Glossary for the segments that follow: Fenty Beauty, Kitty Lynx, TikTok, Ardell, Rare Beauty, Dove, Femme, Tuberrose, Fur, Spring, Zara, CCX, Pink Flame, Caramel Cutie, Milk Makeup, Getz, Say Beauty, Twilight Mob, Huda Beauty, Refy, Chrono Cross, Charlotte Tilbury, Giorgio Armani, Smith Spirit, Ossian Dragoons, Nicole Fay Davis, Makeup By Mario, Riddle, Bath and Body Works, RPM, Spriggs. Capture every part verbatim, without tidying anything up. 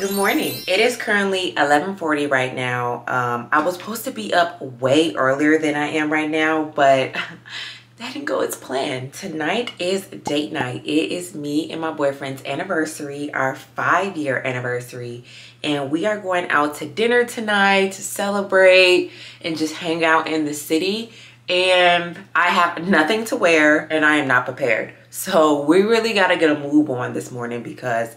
Good morning. It is currently eleven forty right now. Um, I was supposed to be up way earlier than I am right now, but that didn't go as planned. Tonight is date night. It is me and my boyfriend's anniversary, our five year anniversary. And we are going out to dinner tonight to celebrate and just hang out in the city. And I have nothing to wear and I am not prepared. So we really gotta get a move on this morning because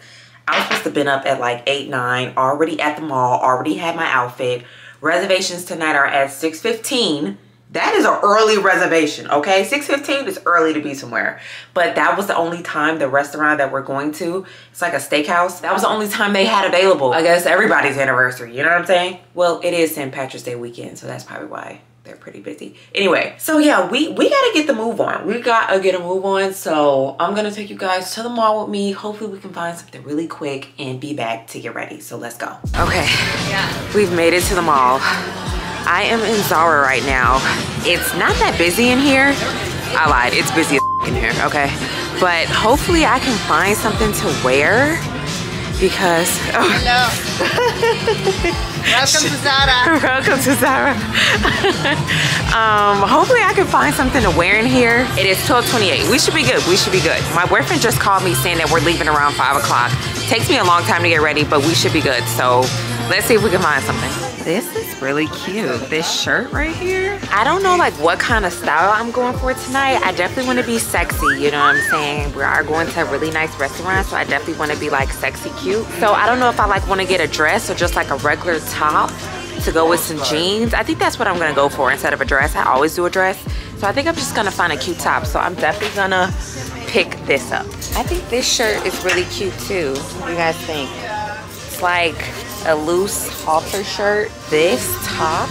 I was supposed to have been up at like eight, nine, already at the mall, already had my outfit. Reservations tonight are at six fifteen. That is an early reservation, okay? six fifteen is early to be somewhere. But that was the only time the restaurant that we're going to, it's like a steakhouse, that was the only time they had available. I guess everybody's anniversary, you know what I'm saying? Well, it is Saint Patrick's Day weekend, so that's probably why they're pretty busy. Anyway, so yeah, we, we gotta get the move on. We gotta get a move on, so I'm gonna take you guys to the mall with me. Hopefully we can find something really quick and be back to get ready, so let's go. Okay, yeah. We've made it to the mall. I am in Zara right now. It's not that busy in here. I lied, it's busy as in here, okay? But hopefully I can find something to wear because, oh. Hello. Welcome to Zara. Welcome to Zara. um, hopefully I can find something to wear in here. It is twelve twenty-eight, we should be good, we should be good. My boyfriend just called me saying that we're leaving around five o'clock. Takes me a long time to get ready, but we should be good, so let's see if we can find something. This is really cute, this shirt right here. I don't know like what kind of style I'm going for tonight. I definitely want to be sexy, you know what I'm saying? We are going to a really nice restaurant, so I definitely want to be like sexy cute. So I don't know if I like want to get a dress or just like a regular top to go with some jeans. I think that's what I'm gonna go for instead of a dress. I always do a dress. So I think I'm just gonna find a cute top. So I'm definitely gonna pick this up. I think this shirt is really cute too. What do you guys think? It's like a loose halter shirt. This top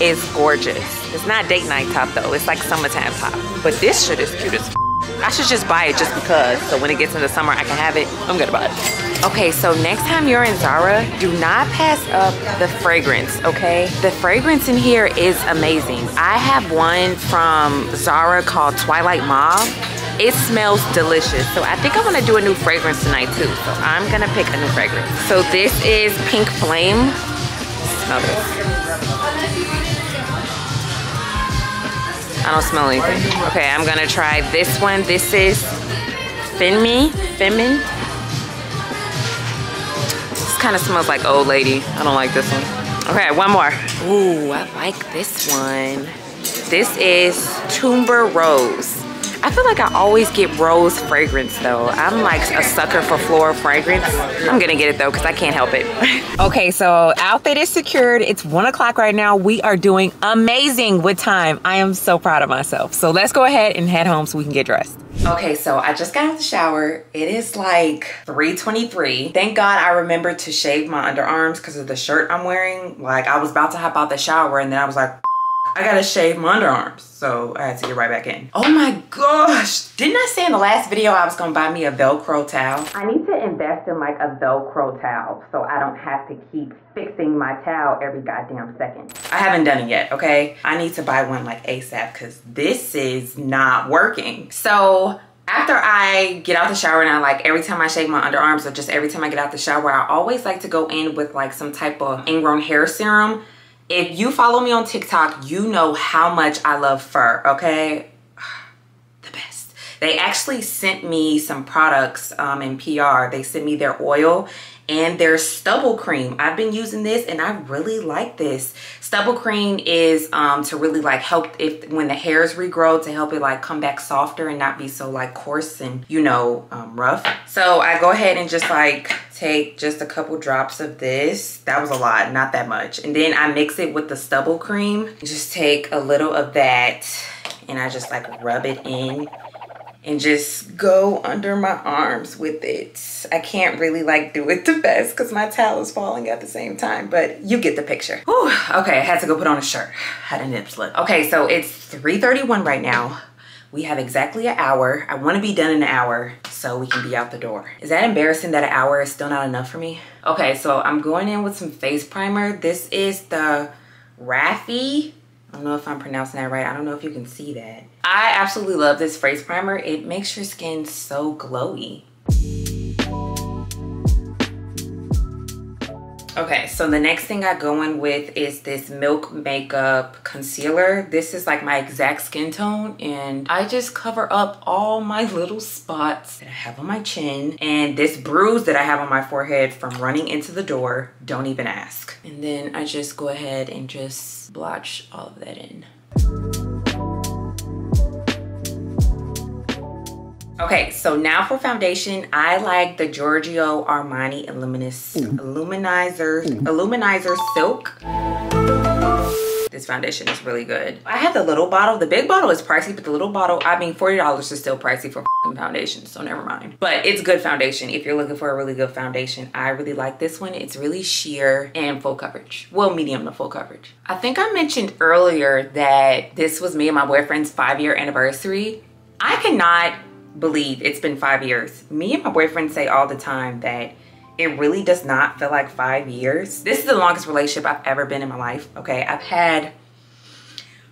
is gorgeous. It's not date night top though, it's like summertime top. But this shirt is cute as f. I should just buy it just because, so when it gets into summer I can have it. I'm gonna buy it. Okay, so next time you're in Zara, do not pass up the fragrance, okay? The fragrance in here is amazing. I have one from Zara called Twilight Mob. It smells delicious. So I think I'm gonna do a new fragrance tonight too. So I'm gonna pick a new fragrance. So this is Pink Flame. Smell this. I don't smell anything. Okay, I'm gonna try this one. This is Femme. Femme. This kind of smells like old lady. I don't like this one. Okay, one more. Ooh, I like this one. This is Tuberrose. I feel like I always get rose fragrance though. I'm like a sucker for floral fragrance. I'm gonna get it though because I can't help it. Okay, so outfit is secured. It's one o'clock right now. We are doing amazing with time. I am so proud of myself. So let's go ahead and head home so we can get dressed. Okay, so I just got out of the shower. It is like three twenty-three. Thank God I remembered to shave my underarms because of the shirt I'm wearing. Like I was about to hop out the shower and then I was like, I gotta shave my underarms, so I had to get right back in. Oh my gosh, didn't I say in the last video I was gonna buy me a Velcro towel? I need to invest in like a Velcro towel so I don't have to keep fixing my towel every goddamn second. I haven't done it yet, okay? I need to buy one like ASAP because this is not working. So after I get out the shower and I like every time I shave my underarms or just every time I get out the shower, I always like to go in with like some type of ingrown hair serum. If you follow me on TikTok, you know how much I love Fur, okay? The best. They actually sent me some products um, in P R. They sent me their oil and their stubble cream. I've been using this and I really like this. Stubble cream is um, to really like help if when the hairs regrow, to help it like come back softer and not be so like coarse and, you know, um, rough. So I go ahead and just like take just a couple drops of this. That was a lot, not that much. And then I mix it with the stubble cream. Just take a little of that and I just like rub it in and just go under my arms with it. I can't really like do it the best because my towel is falling at the same time, but you get the picture. Whew, okay, I had to go put on a shirt. Had a nip slip. Okay, so it's three thirty-one right now. We have exactly an hour. I wanna be done in an hour so we can be out the door. Is that embarrassing that an hour is still not enough for me? Okay, so I'm going in with some face primer. This is the Refy. I don't know if I'm pronouncing that right. I don't know if you can see that. I absolutely love this face primer. It makes your skin so glowy. Okay, so the next thing I go in with is this Milk Makeup Concealer. This is like my exact skin tone, and I just cover up all my little spots that I have on my chin and this bruise that I have on my forehead from running into the door. Don't even ask. And then I just go ahead and just blotch all of that in. Okay, so now for foundation, I like the Giorgio Armani Illuminous, mm. Illuminizer, mm. Illuminizer Silk. This foundation is really good. I have the little bottle. The big bottle is pricey, but the little bottle, I mean, forty dollars is still pricey for foundation, so never mind. But it's good foundation. If you're looking for a really good foundation, I really like this one. It's really sheer and full coverage. Well, medium to full coverage. I think I mentioned earlier that this was me and my boyfriend's five-year anniversary. I cannot believe it's been five years. Me and my boyfriend say all the time that it really does not feel like five years. This is the longest relationship I've ever been in my life. Okay, I've had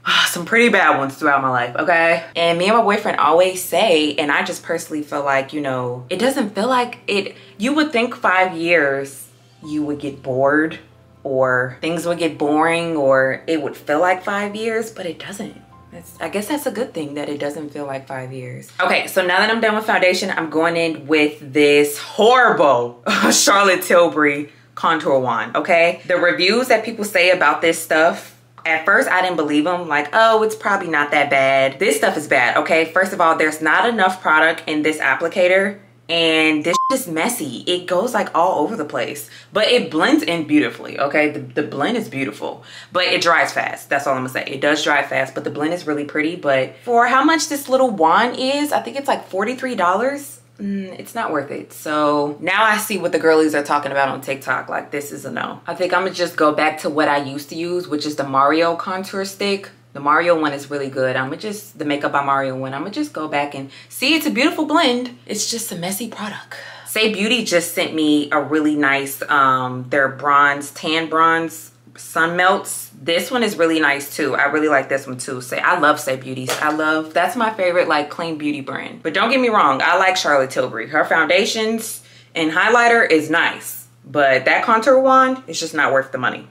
uh, some pretty bad ones throughout my life, okay, and me and my boyfriend always say, and I just personally feel like, you know, it doesn't feel like it. You would think five years you would get bored or things would get boring or it would feel like five years, but it doesn't. That's, I guess that's a good thing that it doesn't feel like five years. Okay, so now that I'm done with foundation, I'm going in with this horrible Charlotte Tilbury contour wand, okay? The reviews that people say about this stuff, at first I didn't believe them. Like, oh, it's probably not that bad. This stuff is bad, okay? First of all, there's not enough product in this applicator, and this is messy. It goes like all over the place, but it blends in beautifully, okay? The, the blend is beautiful, but it dries fast. That's all I'm gonna say. It does dry fast, but the blend is really pretty. But for how much this little wand is, I think it's like forty-three dollars. Mm, it's not worth it. So now I see what the girlies are talking about on TikTok. Like, this is a no. I think I'm gonna just go back to what I used to use, which is the Mario contour stick. The Mario one is really good. I'm gonna just, the Makeup by Mario one, I'm gonna just go back and see, it's a beautiful blend. It's just a messy product. Say Beauty just sent me a really nice, um, their bronze, tan bronze sun melts. This one is really nice too. I really like this one too. Say, I love Say Beauty. I love, that's my favorite like clean beauty brand. But don't get me wrong, I like Charlotte Tilbury. Her foundations and highlighter is nice, but that contour wand is just not worth the money.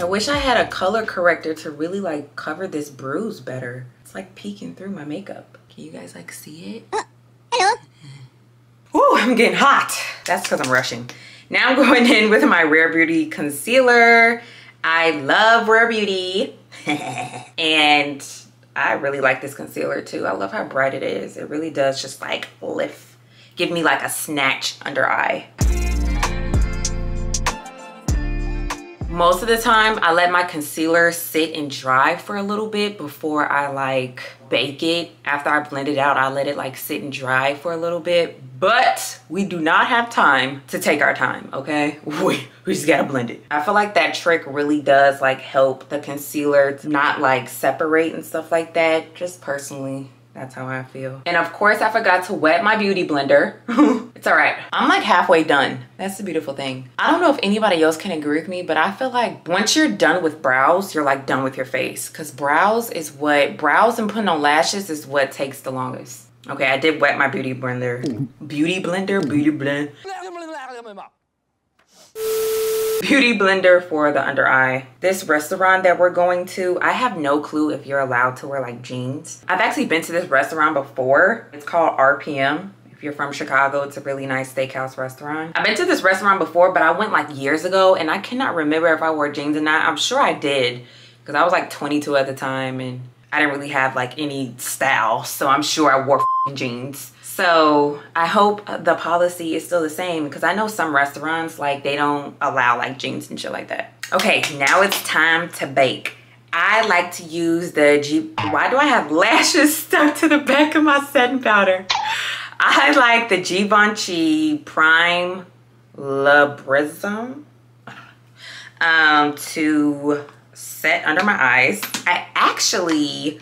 I wish I had a color corrector to really like cover this bruise better. It's like peeking through my makeup. Can you guys like see it? Uh, hello. Ooh, I'm getting hot. That's because I'm rushing. Now I'm going in with my Rare Beauty concealer. I love Rare Beauty. And I really like this concealer too. I love how bright it is. It really does just like lift. Give me like a snatch under eye. Most of the time, I let my concealer sit and dry for a little bit before I like bake it. After I blend it out, I let it like sit and dry for a little bit. But we do not have time to take our time, okay? We, we just gotta blend it. I feel like that trick really does like help the concealer to not like separate and stuff like that. Just personally, that's how I feel. And of course, I forgot to wet my beauty blender. It's all right. I'm like halfway done. That's the beautiful thing. I don't know if anybody else can agree with me, but I feel like once you're done with brows, you're like done with your face. Cause brows is what, brows and putting on lashes is what takes the longest. Okay, I did wet my beauty blender. Beauty blender, beauty blend. Beauty blender for the under eye. This restaurant that we're going to, I have no clue if you're allowed to wear like jeans. I've actually been to this restaurant before. It's called R P M. If you're from Chicago, it's a really nice steakhouse restaurant. I've been to this restaurant before, but I went like years ago and I cannot remember if I wore jeans or not. I'm sure I did because I was like twenty-two at the time and I didn't really have like any style. So I'm sure I wore jeans. So I hope the policy is still the same because I know some restaurants, like they don't allow like jeans and shit like that. Okay, now it's time to bake. I like to use the G, why do I have lashes stuck to the back of my setting powder? I like the Givenchy Prime Librism um, to set under my eyes. I actually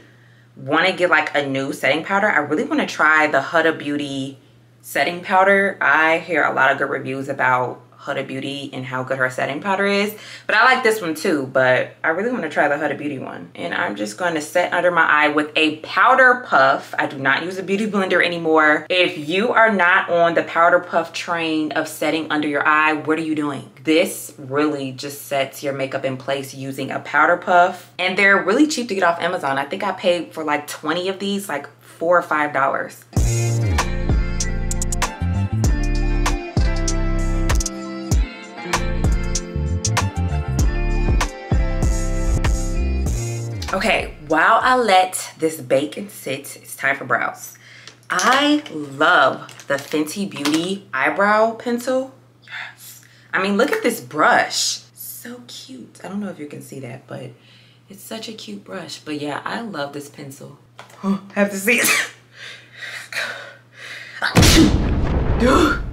want to get like a new setting powder. I really want to try the Huda Beauty setting powder. I hear a lot of good reviews about Huda Beauty and how good her setting powder is. But I like this one too, but I really want to try the Huda Beauty one. And I'm just going to set under my eye with a powder puff. I do not use a beauty blender anymore. If you are not on the powder puff train of setting under your eye, what are you doing? This really just sets your makeup in place using a powder puff. And they're really cheap to get off Amazon. I think I paid for like twenty of these, like four or five dollars. Okay, while I let this bake and sit, it's time for brows. I love the Fenty Beauty eyebrow pencil. Yes. I mean, look at this brush. So cute. I don't know if you can see that, but it's such a cute brush. But yeah, I love this pencil. I have to see it.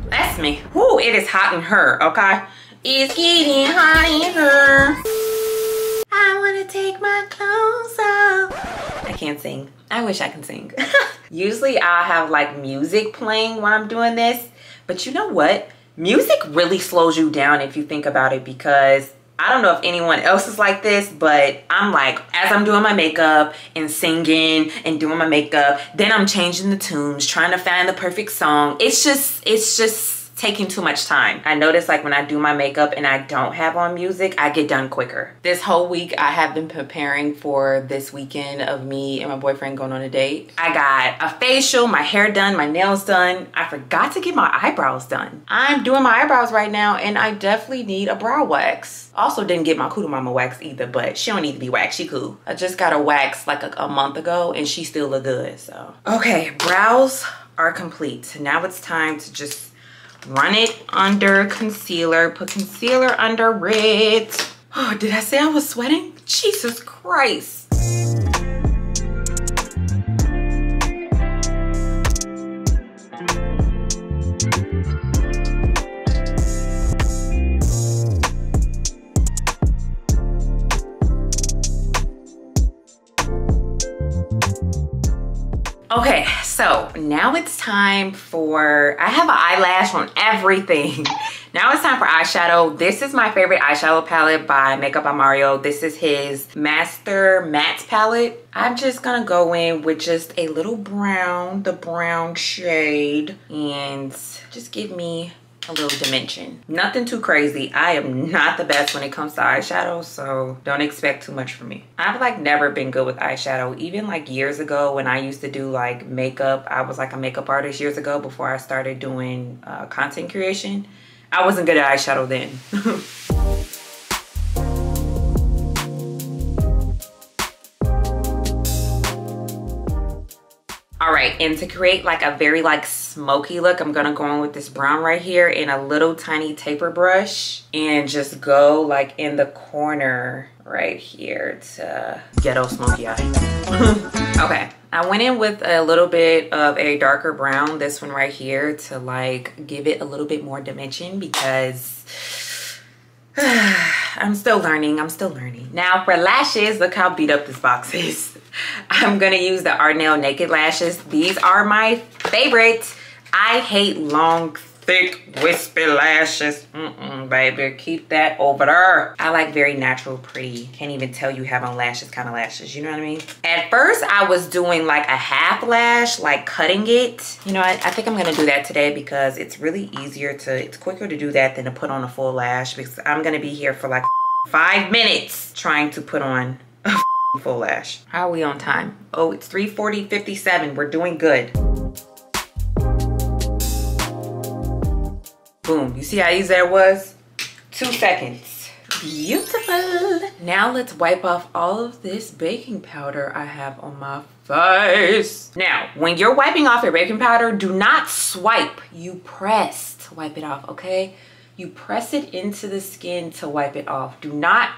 That's me. Woo, it is hot in her, okay? It's getting hot in her. I wanna take my clothes off. I can't sing. I wish I can sing. Usually I have like music playing while I'm doing this, but you know what? Music really slows you down if you think about it, because I don't know if anyone else is like this, but I'm like, as I'm doing my makeup and singing and doing my makeup, then I'm changing the tunes, trying to find the perfect song. It's just, it's just, taking too much time. I notice like when I do my makeup and I don't have on music, I get done quicker. This whole week I have been preparing for this weekend of me and my boyfriend going on a date. I got a facial, my hair done, my nails done. I forgot to get my eyebrows done. I'm doing my eyebrows right now and I definitely need a brow wax. Also didn't get my Kudu Mama wax either, but she don't need to be waxed, she cool. I just got her waxed like a, a month ago and she still look good, so. Okay, brows are complete. Now it's time to just run it under concealer, put concealer under it. Oh, did I say I was sweating? Jesus Christ. Okay, so now it's time for, I have an eyelash on everything. Now it's time for eyeshadow. This is my favorite eyeshadow palette by Makeup By Mario. This is his Master Matte palette. I'm just gonna go in with just a little brown, the brown shade, and just give me a little dimension. Nothing too crazy. I am not the best when it comes to eyeshadow, so don't expect too much from me. I've like never been good with eyeshadow. Even like years ago when I used to do like makeup, I was like a makeup artist years ago before I started doing uh, content creation. I wasn't good at eyeshadow then. All right, and to create like a very like smoky look, I'm gonna go in with this brown right here and a little tiny taper brush and just go like in the corner right here to ghetto smoky eye. Okay, I went in with a little bit of a darker brown, this one right here, to like give it a little bit more dimension because I'm still learning, I'm still learning. Now for lashes, look how beat up this box is. I'm gonna use the Ardell Naked Lashes. These are my favorites. I hate long, thick, wispy lashes. Mm-mm, baby, keep that over there. I like very natural, pretty. Can't even tell you have on lashes kind of lashes, you know what I mean? At first, I was doing like a half lash, like cutting it. You know, I, I think I'm gonna do that today because it's really easier to, it's quicker to do that than to put on a full lash, because I'm gonna be here for like five minutes trying to put on a full lash. How are we on time? Oh, it's three forty fifty-seven. We're doing good. Boom. You see how easy that was? Two seconds. Beautiful. Now let's wipe off all of this baking powder I have on my face. Now, when you're wiping off your baking powder, do not swipe. You press to wipe it off, okay? You press it into the skin to wipe it off. Do not,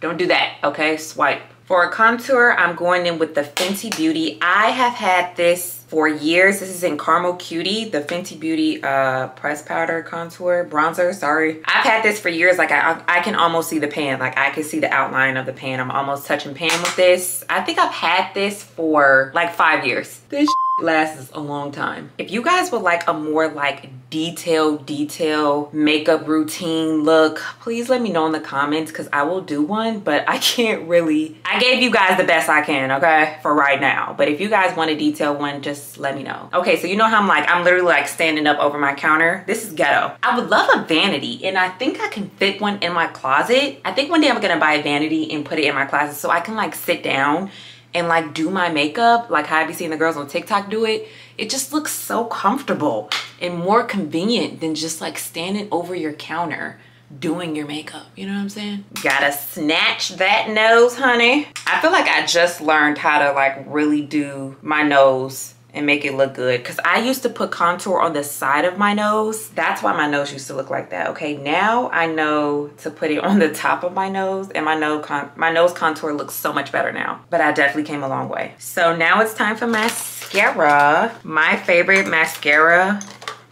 don't do that, okay? Swipe. For a contour, I'm going in with the Fenty Beauty. I have had this for years. This is in Caramel Cutie, the Fenty Beauty uh, pressed powder contour, bronzer, sorry. I've had this for years. Like I, I can almost see the pan. Like I can see the outline of the pan. I'm almost touching pan with this. I think I've had this for like five years. This lasts a long time. If you guys would like a more like detailed detail makeup routine look, please let me know in the comments because I will do one, but I can't really. I gave you guys the best I can, okay, for right now. But if you guys want a detailed one, just let me know. Okay, so you know how I'm like, I'm literally like standing up over my counter. This is ghetto. I would love a vanity, and I think I can fit one in my closet. I think one day I'm gonna buy a vanity and put it in my closet so I can like sit down and like do my makeup like how I be seeing the girls on TikTok do it. It just looks so comfortable and more convenient than just like standing over your counter doing your makeup, you know what I'm saying? Gotta snatch that nose, honey. I feel like I just learned how to like really do my nose and make it look good, because I used to put contour on the side of my nose. That's why my nose used to look like that. Okay, now I know to put it on the top of my nose, and my nose con my nose contour looks so much better now, but I definitely came a long way. So now it's time for mascara. My favorite mascara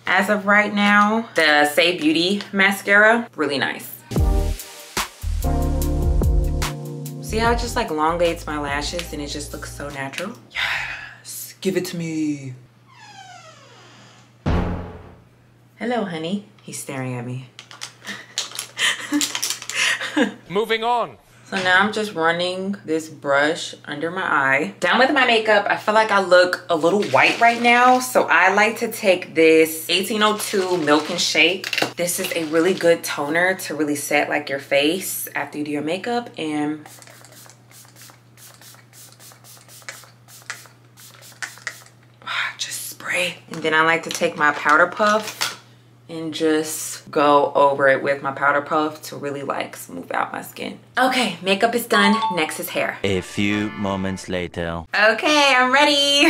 as of right now, the Say Beauty mascara, really nice. See how it just like elongates my lashes and it just looks so natural? Yeah. Give it to me. Hello, honey. He's staring at me. Moving on. So now I'm just running this brush under my eye. Done with my makeup. I feel like I look a little white right now. So I like to take this eighteen oh two Milk and Shake. This is a really good toner to really set like your face after you do your makeup, and And then I like to take my powder puff and just go over it with my powder puff to really like smooth out my skin. Okay, makeup is done. Next is hair. A few moments later. Okay, I'm ready.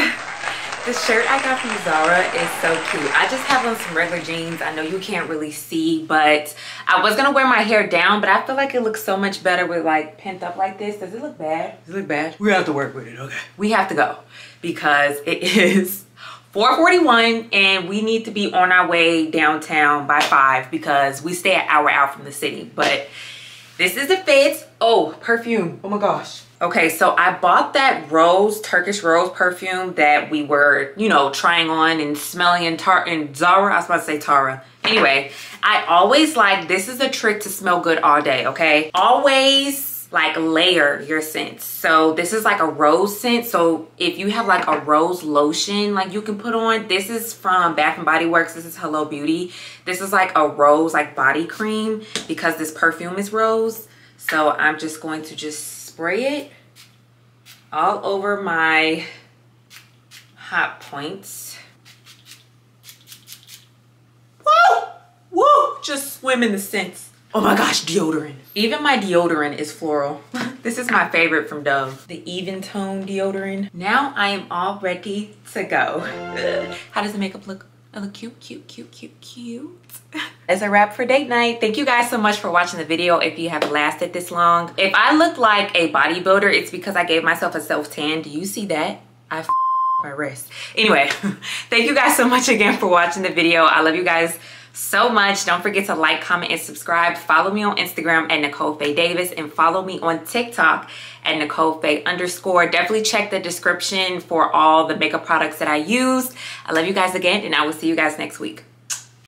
The shirt I got from Zara is so cute. I just have on some regular jeans. I know you can't really see, but I was gonna wear my hair down, but I feel like it looks so much better with like pent up like this. Does it look bad? Does it look bad? We have to work with it, okay? We have to go because it is four forty-one and we need to be on our way downtown by five because we stay an hour out from the city. But this is the fit. Oh, perfume. Oh my gosh. Okay, so I bought that rose, Turkish rose perfume that we were, you know, trying on and smelling in, tar in Zara. I was about to say Tara. Anyway, I always like, this is a trick to smell good all day, okay? Always like layer your scents. So this is like a rose scent. So if you have like a rose lotion like you can put on, this is from Bath and Body Works. This is Hello Beauty. This is like a rose like body cream because this perfume is rose. So I'm just going to just spray it all over my hot points. Woo! Woo! Just swim in the scents. Oh my gosh, deodorant. Even my deodorant is floral. This is my favorite from Dove, the Even Tone deodorant. Now I am all ready to go. How does the makeup look? I look cute, cute, cute, cute, cute. As a wrap for date night. Thank you guys so much for watching the video. If you have lasted this long, if I look like a bodybuilder, it's because I gave myself a self tan. Do you see that? I f***ed my wrist. Anyway, thank you guys so much again for watching the video. I love you guys so much. Don't forget to like, comment, and subscribe. Follow me on Instagram at Nicole Fay Davis, and follow me on TikTok at Nicole Fay underscore. Definitely check the description for all the makeup products that I used. I love you guys again, and I will see you guys next week.